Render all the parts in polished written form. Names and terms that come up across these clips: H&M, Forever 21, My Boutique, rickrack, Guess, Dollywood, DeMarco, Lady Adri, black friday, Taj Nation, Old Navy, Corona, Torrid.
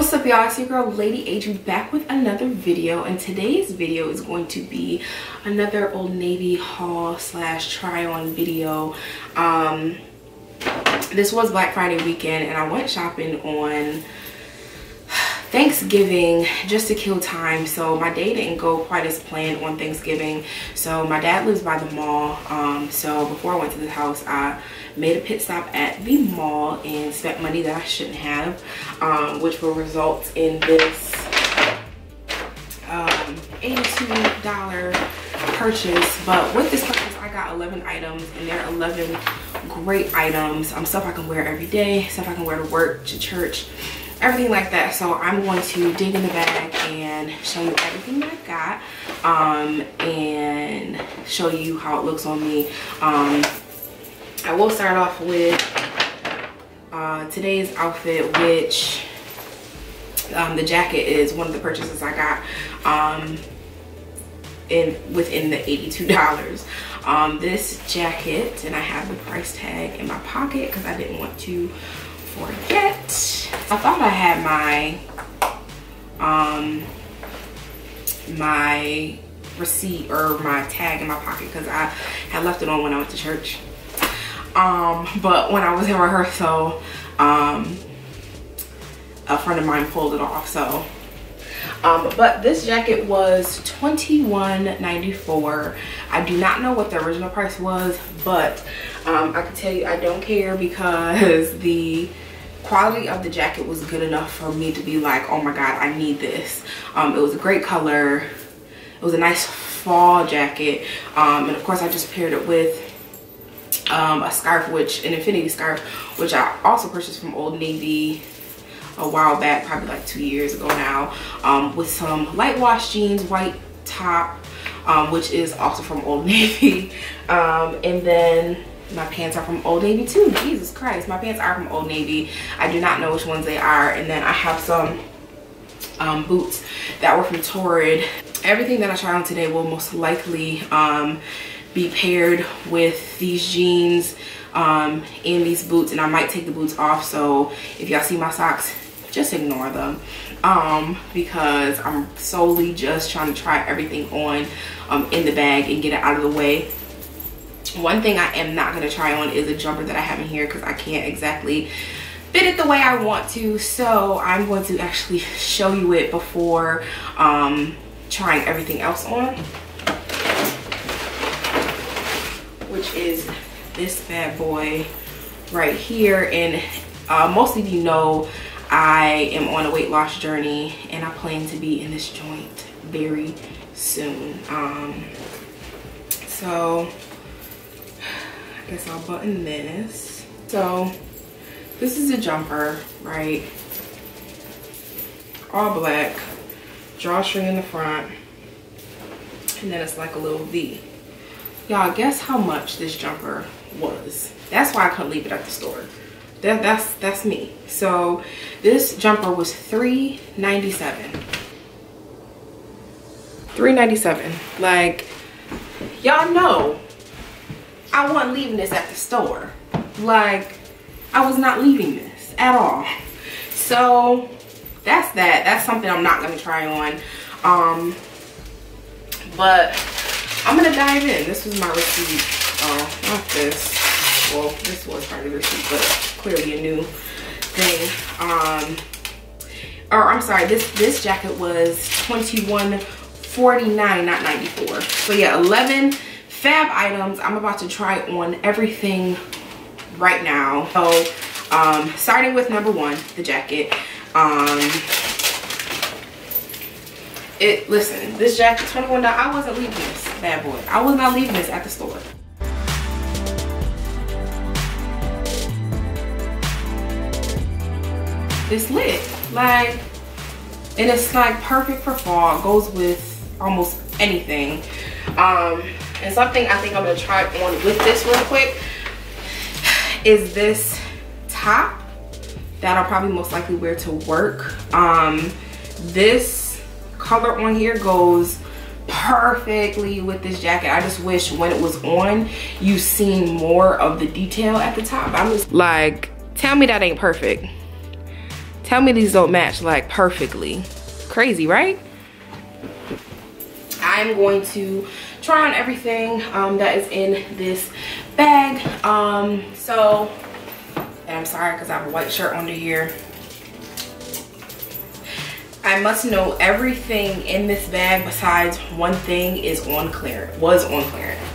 What's up, y'all? It's your girl Lady Adri back with another video, and today's video is going to be another Old Navy haul slash try on video. This was Black Friday weekend and I went shopping on Thanksgiving just to kill time, so my day didn't go quite as planned on Thanksgiving. So my dad lives by the mall, so before I went to the house I made a pit stop at the mall and spent money that I shouldn't have, which will result in this $82 purchase. But with this purchase I got 11 items and they're 11 great items, stuff I can wear every day, stuff I can wear to work, to church, everything like that. So I'm going to dig in the bag and show you everything that I got, and show you how it looks on me. I will start off with today's outfit, which the jacket is one of the purchases I got within the $82. This jacket, and I have the price tag in my pocket because I didn't want to forget. I thought I had my receipt or my tag in my pocket because I had left it on when I went to church, but when I was in rehearsal, a friend of mine pulled it off. So but this jacket was $21.94. I do not know what the original price was, but I can tell you I don't care because the quality of the jacket was good enough for me to be like, oh my god, I need this. It was a great color, it was a nice fall jacket, and of course I just paired it with a scarf, which an infinity scarf, which I also purchased from Old Navy a while back, probably like 2 years ago now, with some light wash jeans, white top, which is also from Old Navy, and then my pants are from Old Navy too. Jesus Christ, my pants are from Old Navy. I do not know which ones they are. And then I have some boots that were from Torrid. Everything that I try on today will most likely be paired with these jeans and these boots, and I might take the boots off, so if y'all see my socks, just ignore them, because I'm solely just trying to try everything on in the bag and get it out of the way. One thing I am not going to try on is a jumper that I have in here because I can't exactly fit it the way I want to, so I'm going to actually show you it before trying everything else on, which is this bad boy right here. And most of you know I am on a weight loss journey and I plan to be in this joint very soon, so I guess I'll button this. So this is a jumper, right? All black, drawstring in the front, and then it's like a little V. Y'all guess how much this jumper was. That's why I couldn't leave it at the store. That's me. So this jumper was $3.97. $3.97. Like, y'all know I wasn't leaving this at the store. Like, I was not leaving this at all. So that's that. That's something I'm not gonna try on. But I'm gonna dive in. This was my receipt. Oh, not this. Well, this was part of the receipt, but clearly a new thing. Or I'm sorry, this jacket was $21.49, not $94. So yeah, 11 fab items. I'm about to try on everything right now. So starting with number one, the jacket. Listen, this jacket, $21. I wasn't leaving this bad boy. I was not leaving this at the store. It's lit, like, and it's like perfect for fall. Goes with almost anything. And something I think I'm gonna try on with this real quick is this top that I'll probably most likely wear to work. This color on here goes perfectly with this jacket. I just wish when it was on, you seen more of the detail at the top. I'm just like, tell me that ain't perfect. Tell me these don't match like perfectly. Crazy, right? I'm going to try on everything that is in this bag. And I'm sorry because I have a white shirt under here. I must know everything in this bag besides one thing is on clearance, was on clearance.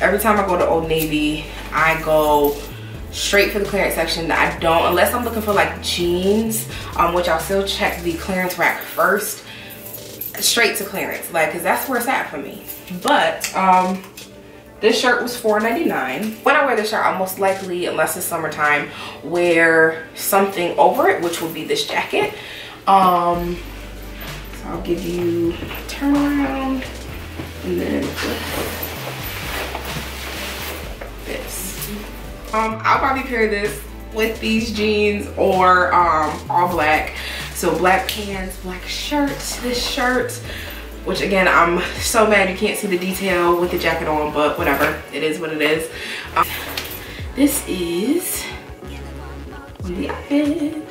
Every time I go to Old Navy, I go straight for the clearance section. I don't, unless I'm looking for like jeans, which I'll still check the clearance rack first, straight to clearance, like, cause that's where it's at for me. But this shirt was $4.99. When I wear this shirt, I'll most likely, unless it's summertime, wear something over it, which will be this jacket. So I'll give you a turn around and then this. I'll probably pair this with these jeans or all black. So black pants, black shirt, this shirt, which again, I'm so mad you can't see the detail with the jacket on, but whatever, it is what it is. This is the outfits.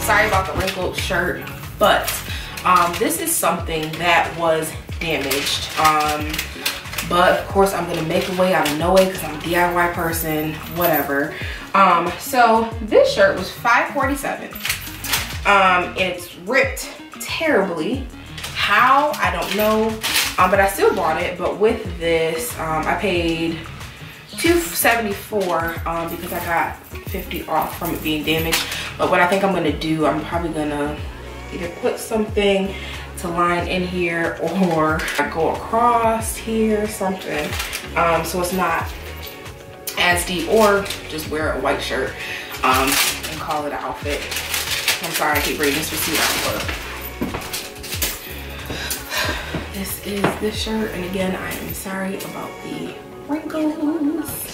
Sorry about the wrinkled shirt, but this is something that was damaged. But of course I'm gonna make a way out of no way because I'm a DIY person, whatever. So this shirt was $5.47. It's ripped terribly. How? I don't know. But I still bought it. But with this, I paid $2.74 because I got $50 off from it being damaged. But what I think I'm gonna do, I'm probably gonna either put something to line in here or go across here, something, so it's not as deep, or just wear a white shirt and call it an outfit. I'm sorry, I keep reading this receipt out of. This is this shirt, and again, I am sorry about the wrinkles.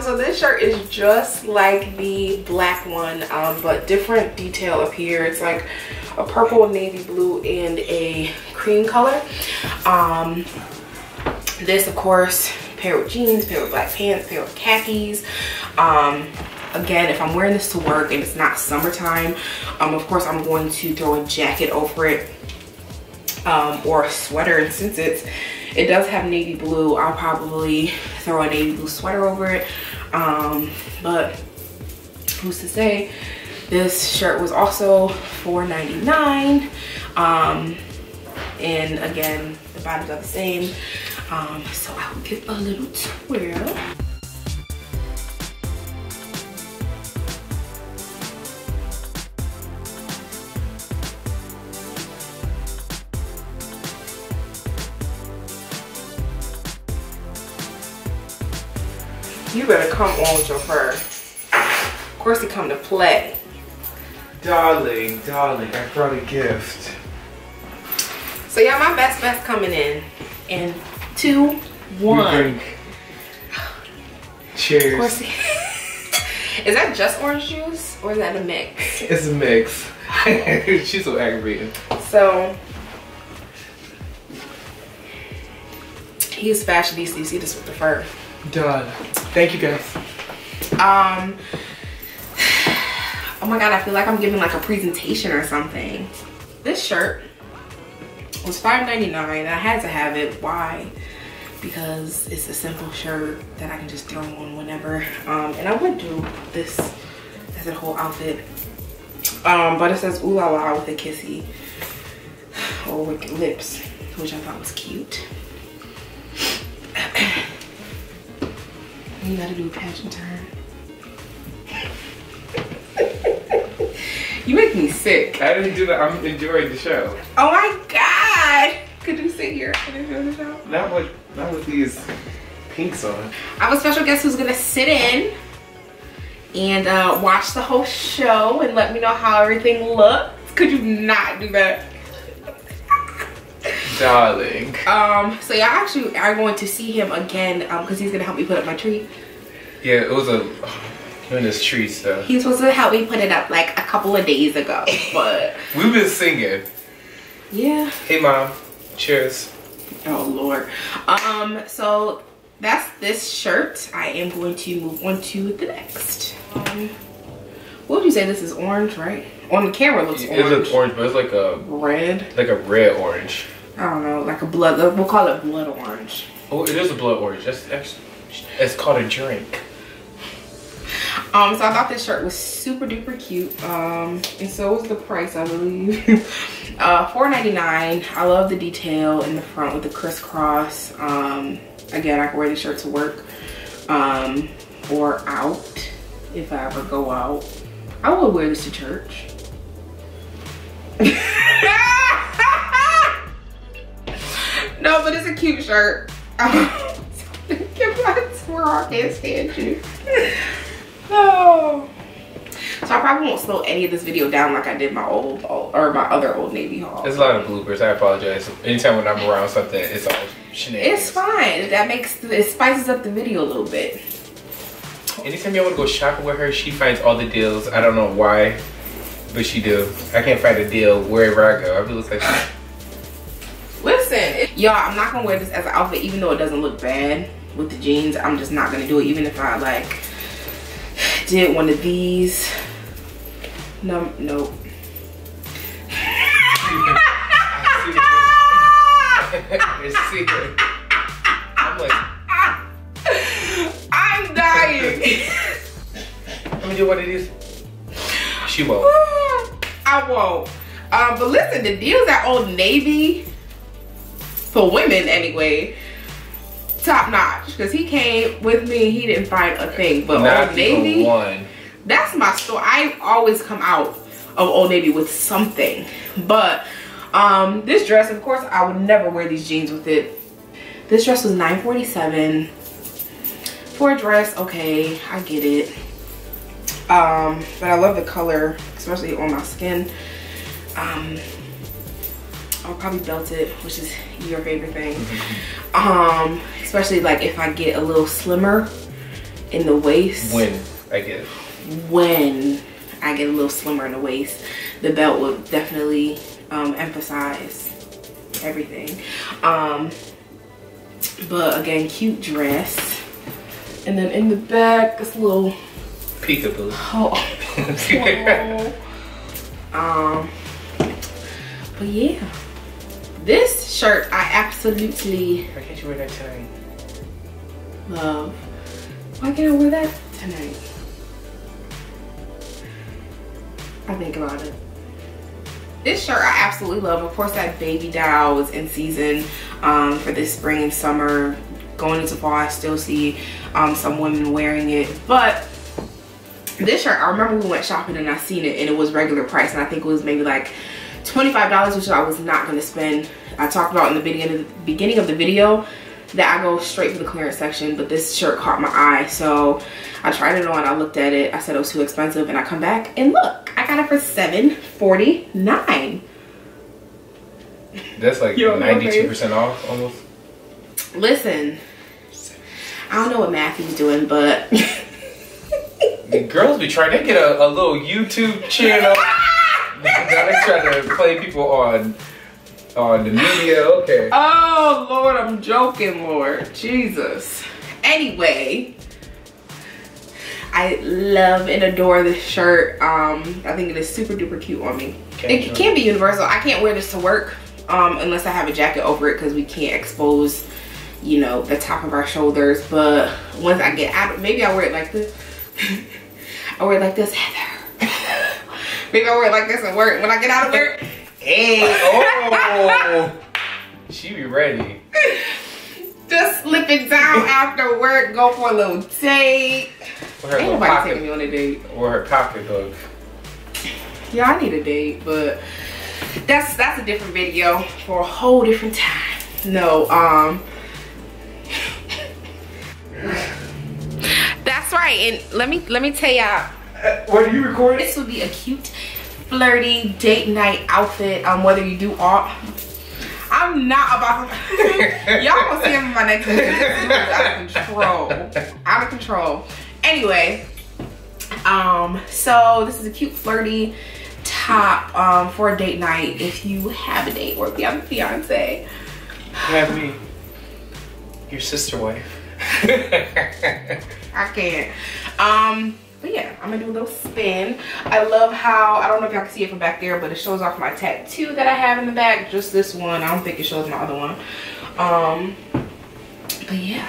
So this shirt is just like the black one, but different detail up here. It's like a purple, navy blue, and a cream color. This, of course, paired with jeans, paired with black pants, paired with khakis. Again, if I'm wearing this to work and it's not summertime, of course I'm going to throw a jacket over it, or a sweater. And since it does have navy blue, I'll probably throw a navy blue sweater over it. But who's to say? This shirt was also $4.99. And again, the bottoms are the same. So I'll give a little twirl. You better come on with your fur. Of course, you come to play. Darling, darling, I brought a gift. So yeah, my best coming in 2, 1. Cheers. Of course, is that just orange juice or is that a mix? It's a mix. She's so aggravating. So he's fashionista. You see this with the fur. Done. Thank you guys. Oh my god, I feel like I'm giving like a presentation or something. This shirt was $5.99. I had to have it. Why? Because it's a simple shirt that I can just throw on whenever. And I would do this as a whole outfit. But it says ooh la la with a kissy or with lips, which I thought was cute. You gotta do a pageant turn. You make me sick. I didn't do that. I'm enjoying the show. Oh my god! Could you sit here and enjoy the show? Not with these pinks on. Our special guest who's gonna sit in and watch the whole show and let me know how everything looks. Could you not do that? Darling. So y'all actually are going to see him again because he's gonna help me put up my tree. Yeah, it was a doing this tree stuff. He's supposed to help me put it up like a couple of days ago, but we've been singing. Yeah. Hey mom, cheers. Oh lord. So that's this shirt. I am going to move on to the next. What would you say? This is orange, right? On the camera, it looks orange. It looks orange, but it's like a red. Like a red orange. I don't know, like a blood. We'll call it blood orange. Oh, it is a blood orange. That's actually, it's called a drink. So I thought this shirt was super duper cute. And so was the price, I believe. $4.99. I love the detail in the front with the crisscross. Again, I can wear this shirt to work or out if I ever go out. I would wear this to church. No, but it's a cute shirt. I can't stand you. Oh. So I probably won't slow any of this video down like I did my other Old Navy haul. There's a lot of bloopers. I apologize. Anytime when I'm around something, it's all shenanigans. It's fine. That makes it spices up the video a little bit. Anytime y'all want to go shopping with her, she finds all the deals. I don't know why, but she do. I can't find a deal wherever I go. I feel like. Y'all, I'm not gonna wear this as an outfit, even though it doesn't look bad with the jeans. I'm just not gonna do it, even if I like did one of these. No, nope. I'm dying. Let me do one of these. She won't. I won't. But listen, the deals at Old Navy. For women anyway, top notch. Cause he came with me and he didn't find a thing. But not Old Navy, one. That's my store. I always come out of Old Navy with something. But this dress, of course, I would never wear these jeans with it. This dress was $9.47 for a dress. Okay, I get it. But I love the color, especially on my skin. I'll probably belt it, which is your favorite thing. Especially like if I get a little slimmer in the waist. When I get a little slimmer in the waist, the belt will definitely emphasize everything. But again, cute dress. And then in the back, this little peekaboo. Oh. But yeah. This shirt I absolutely. Why can't you wear that tonight? Love. Why can't I wear that tonight? I think about it. This shirt I absolutely love. Of course, that baby doll was in season for this spring and summer. Going into fall, I still see some women wearing it. But this shirt, I remember we went shopping and I seen it and it was regular price. And I think it was maybe like $25, which I was not going to spend. I talked about in the beginning of the video that I go straight to the clearance section, but this shirt caught my eye. So I tried it on, I looked at it, I said it was too expensive, and I come back and look, I got it for $7.49. That's like 92% off almost. Listen, I don't know what Matthew's doing, but the girls be trying to get a little YouTube channel. Now they try to play people on the media, okay. Oh Lord, I'm joking, Lord. Jesus. Anyway, I love and adore this shirt. I think it is super duper cute on me. It can be universal. I can't wear this to work unless I have a jacket over it because we can't expose, you know, the top of our shoulders. But once I get out, maybe I wear it like this. I wear it like this, Heather. Maybe I wear it like this at work. When I get out of work, hey, oh, she be ready. Just slip it down after work, go for a little date. With her ain't nobody pocket, taking me on a date. Or her pocketbook. Yeah, I need a date, but that's a different video for a whole different time. No, that's right. And let me tell y'all. What are you recording? This would be a cute, flirty date night outfit. Whether you do art. I'm not about to. Y'all gonna see him in my next video. Out of control. Anyway, so this is a cute, flirty top for a date night. If you have a date or if you have a fiance. You have me. Your sister wife. I can't. But yeah, I'm gonna do a little spin. I love how, I don't know if y'all can see it from back there, but it shows off my tattoo that I have in the back. Just this one. I don't think it shows my other one. But yeah.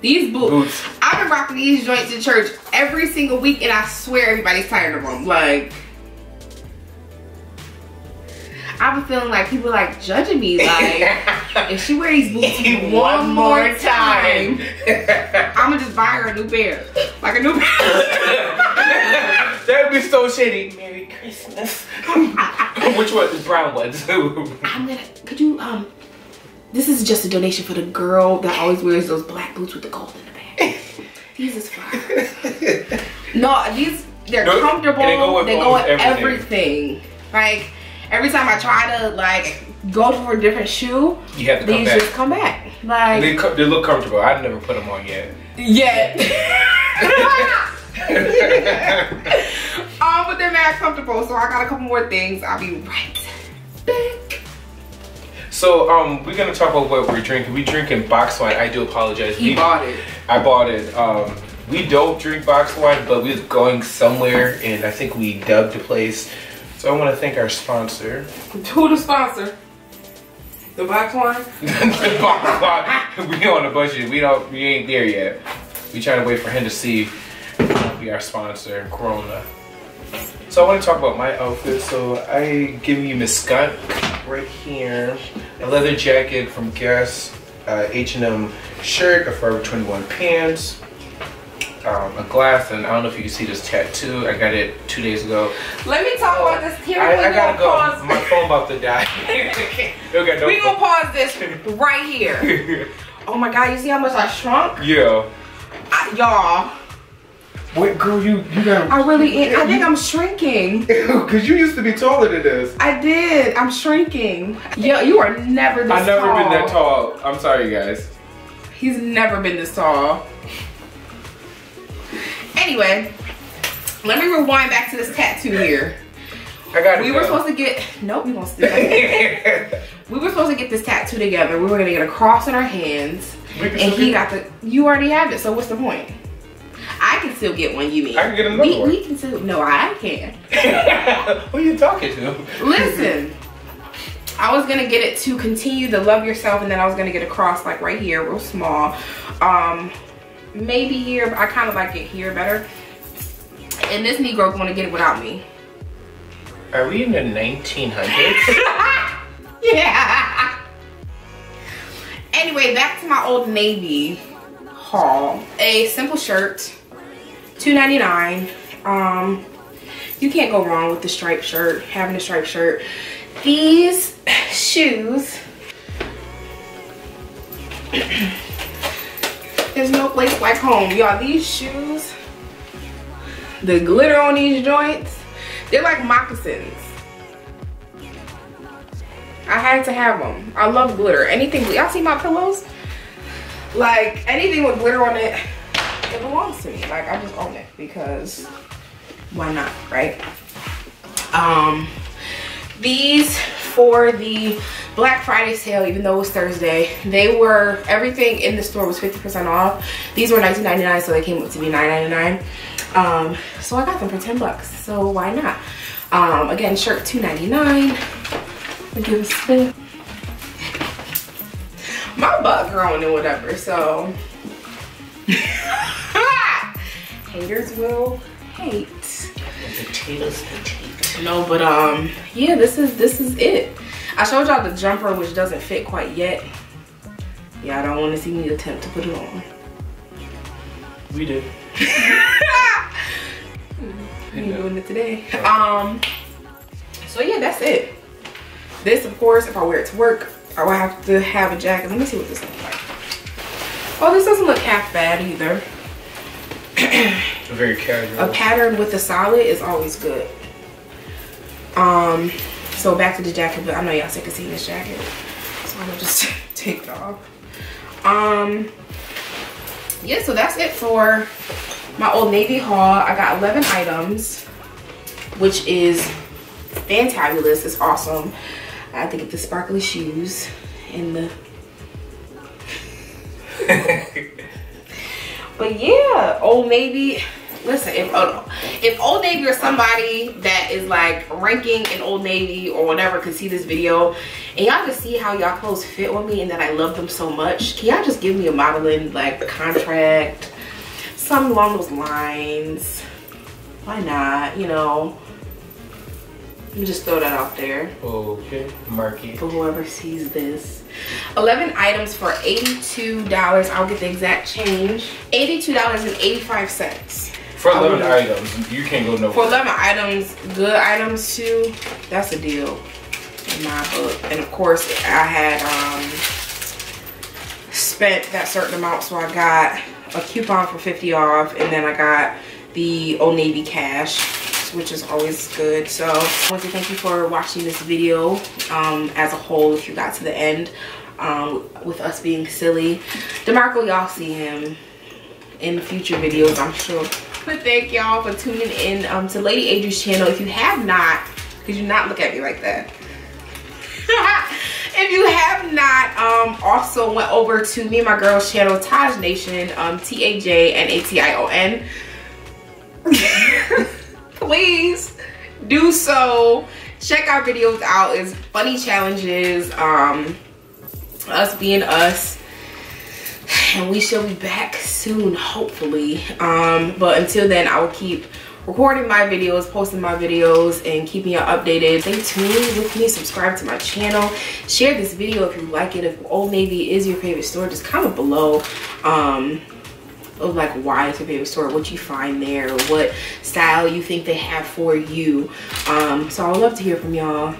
These boots. I've been rocking these joints to church every single week, and I swear everybody's tired of them. Like, I've been feeling like people like judging me, like, if she wear these boots one more time, I'm gonna just buy her a new pair. Like a new pair. That would be so shitty. Merry Christmas. Which one? The brown ones. This is just a donation for the girl that always wears those black boots with the gold in the back. These is fine. No, these, they're comfortable. They go with everything. Like, every time I try to like go for a different shoe, these just come back. Like they look comfortable. I've never put them on yet. But they're mad comfortable. So I got a couple more things. I'll be right back. So we're gonna talk about what we're drinking. We drinking box wine. I do apologize. He bought it. I bought it. We don't drink box wine, but we're going somewhere, and I think we dubbed the place. So I want to thank our sponsor. Who the sponsor? The box wine? The box wine. We on a budget. We ain't there yet. We trying to wait for him to see be our sponsor, Corona. So I want to talk about my outfit. So I give you Miss Skunk right here. A leather jacket from Guess. H&M shirt, a Forever 21 pants. A glass, and I don't know if you can see this tattoo. I got it 2 days ago. Let me talk about this here. I gotta go. Pause. My phone about to die. We gonna pause this right here. Oh my God, you see how much I shrunk? Yeah. Y'all. What, girl? You got? I really am. I think I'm shrinking. Cause you used to be taller than this. I did. I'm shrinking. Yo, you are never this tall. I've never been that tall. I'm sorry, guys. He's never been this tall. Anyway, let me rewind back to this tattoo here. We were supposed to get this tattoo together. We were gonna get a cross on our hands, and he got the. You already have it, so what's the point? I can still get one. You mean? I can get another one. We can still. No, I can. Who are you talking to? Listen, I was gonna get it to continue to love yourself, and then I was gonna get a cross like right here, real small. Maybe here, but I kind of like it here better. And this Negro's gonna get it without me. Are we in the 1900s? Yeah. Anyway, back to my Old Navy haul. A simple shirt, $2.99. You can't go wrong with the striped shirt. Having a striped shirt. These shoes. There's no place like home. Y'all, these shoes, the glitter on these joints, they're like moccasins. I had to have them. I love glitter. Anything, y'all see my pillows? Like, anything with glitter on it, it belongs to me. Like, I just own it because why not, right? These for the Black Friday sale, even though it was Thursday, they were, everything in the store was 50% off. These were $19.99, so they came up to be $9.99. So I got them for 10 bucks, so why not? Again, shirt $2.99. I'll give it a spin. My butt growing and whatever, so. Haters will hate. Potatoes, potatoes. No, but yeah, this is it. I showed y'all the jumper, which doesn't fit quite yet. Y'all don't want to see me attempt to put it on. We did. We ain't doing it today. So yeah, that's it. This, of course, if I wear it to work, I will have to have a jacket. Let me see what this looks like. Oh, this doesn't look half bad either. Very casual. A pattern with a solid is always good. So back to the jacket, but I know y'all sick of seeing this jacket, so I'm gonna just take it off. Yeah, so that's it for my Old Navy haul. I got 11 items, which is fantabulous. It's awesome. I had to get the sparkly shoes and the but yeah, Old Navy. Listen, if Old Navy or somebody that is like ranking in Old Navy or whatever could see this video and y'all can see how y'all clothes fit with me and that I love them so much, can y'all just give me a modeling like contract, something along those lines? Why not? You know, let me just throw that out there. Okay, mark it. For whoever sees this. 11 items for $82. I'll get the exact change. $82.85. For 11 items, you can't go nowhere. For 11 items, good items too, that's a deal in my book. And of course, I had spent that certain amount, so I got a coupon for 50 off, and then I got the Old Navy cash, which is always good. So I want to thank you for watching this video as a whole, if you got to the end, with us being silly. DeMarco, y'all see him in future videos, I'm sure. But thank y'all for tuning in to Lady Adri's channel. If you have not, could you not look at me like that? If you have not also went over to me and my girl's channel, Taj Nation, TAJNATION. Please do so. Check our videos out. It's funny challenges, us being us. And we shall be back soon, hopefully. But until then, I will keep recording my videos, posting my videos, and keeping you updated. Stay tuned with me, subscribe to my channel, share this video if you like it. If Old Navy is your favorite store, just comment below of like why it's your favorite store, what you find there, or what style you think they have for you. So I would love to hear from y'all.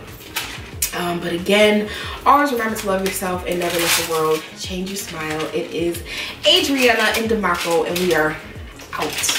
But again, always remember to love yourself and never let the world change your smile. It is Adriana and DeMarco, and we are out.